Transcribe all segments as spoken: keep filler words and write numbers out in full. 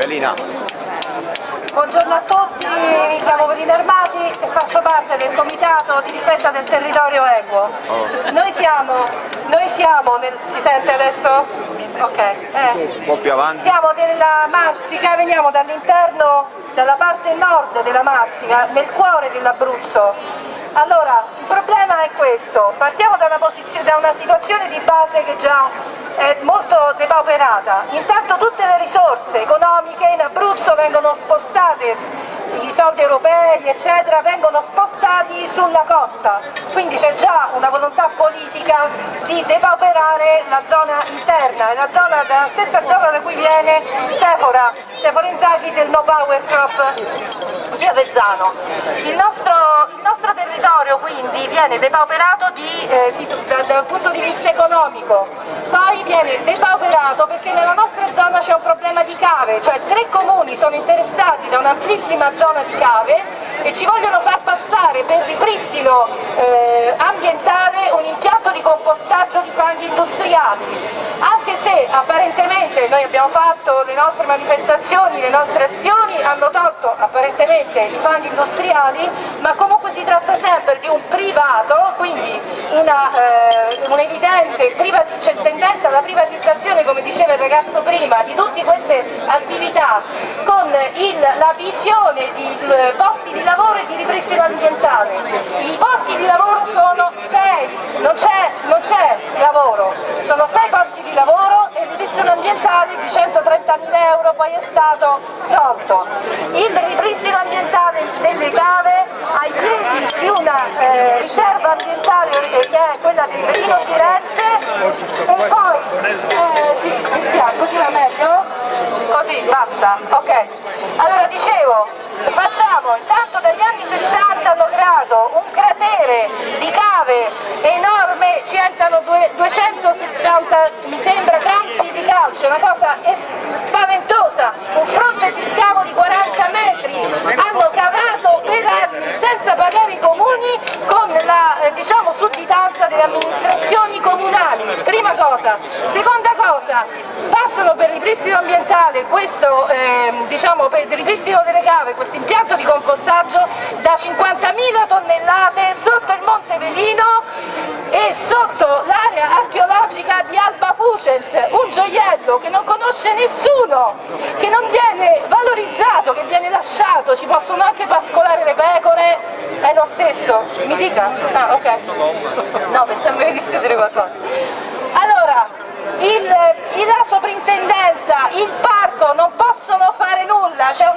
Velina. Buongiorno a tutti, mi chiamo Velina Armati e faccio parte del Comitato di difesa del territorio Equo. Oh. Noi siamo, noi siamo nel, si sente adesso? Ok, eh. Un po' più avanti. Siamo della Marsica, veniamo dall'interno, dalla parte nord della Marsica, nel cuore dell'Abruzzo. Allora, il problema è questo, partiamo da una, da una situazione di base che già è molto depauperata. Intanto tutte le risorse economiche in Abruzzo vengono spostate, i soldi europei eccetera vengono spostati sulla costa, quindi c'è già una volontà politica di depauperare la zona interna, la, zona, la stessa zona da cui viene Sefora, Sefora Inzaghi del No Power Crop di Avezzano. Il nostro, il nostro territorio quindi viene depauperato di, eh, si, da, dal punto di vista economico, poi viene depauperato perché nella nostra zona c'è un problema di cave, cioè tre comuni sono interessati da un'amplissima zona di cave e ci vogliono far passare per ripristino eh, ambientale un impianto di compostaggio di fanghi industriali, anche se apparentemente noi abbiamo fatto le nostre manifestazioni, le nostre azioni hanno tolto apparentemente i fanghi industriali, ma comunque si tratta sempre di un privato, quindi una, eh, un'evidente c'è tendenza alla privatizzazione, come diceva il ragazzo prima, di tutte queste attività con il, la visione di il, posti di lavoro e di ripristino ambientale. I posti di lavoro sono sei, non c'è lavoro, sono sei posti di lavoro e il ripristino ambientale di centotrentamila euro poi è stato tolto. Il ripristino ambientale delle cave ai piedi di una eh, riserva ambientale che è quella del Velino Firenze e poi eh, sì, sì, sì, così va meglio? Così, basta, ok. Allora dicevo, facciamo intanto dagli anni sessanta hanno creato un cratere di cave enorme, ci entrano duecentosettanta mi sembra campi di calcio, una cosa spaventosa, un fronte di scavo di quaranta metri, hanno cavato per anni senza pagare i comuni con la eh, diciamo sudditanza delle amministrazioni comunali, prima cosa. Seconda cosa, passano per ripristino ambientale questo eh, diciamo per il ripristino delle cave, questo impianto di compostaggio da cinquantamila tonnellate sotto il monte Velino e sotto l'area archeologica di Alba Fucens, un gioiello che non conosce nessuno, che non viene valorizzato, che viene lasciato, ci possono anche pascolare le pecore, è lo stesso, mi dica? Ah, ok, no, pensavo che venisse a dire qualcosa. Allora, il, la soprintendenza, il parco non possono fare nulla, c'è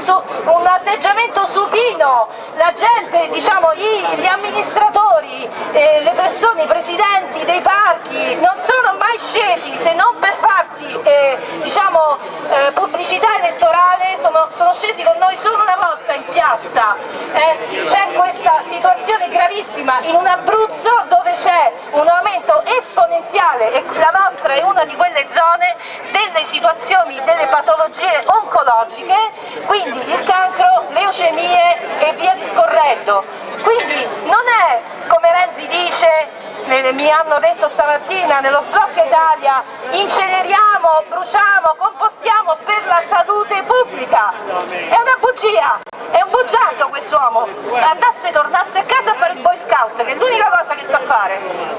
su, un atteggiamento supino, la gente, diciamo, i, gli amministratori, eh, le persone, i presidenti dei parchi non sono mai scesi se non per farsi eh, diciamo, eh, pubblicità elettorale, sono, sono scesi con noi solo una volta in piazza. Eh, c'è questa situazione gravissima in un Abruzzo dove c'è un aumento esponenziale e la nostra è una di quelle zone delle situazioni, delle patologie oncologiche, quindi il cancro, leucemie e via discorrendo. Quindi non è come Renzi dice, mi hanno detto stamattina nello Sblocca Italia, inceneriamo, bruciamo, compostiamo per la salute pubblica. È una bugia, è un bugiardo quest'uomo, andasse e tornasse a casa a fare il boy scout, che è l'unica cosa che sa fare.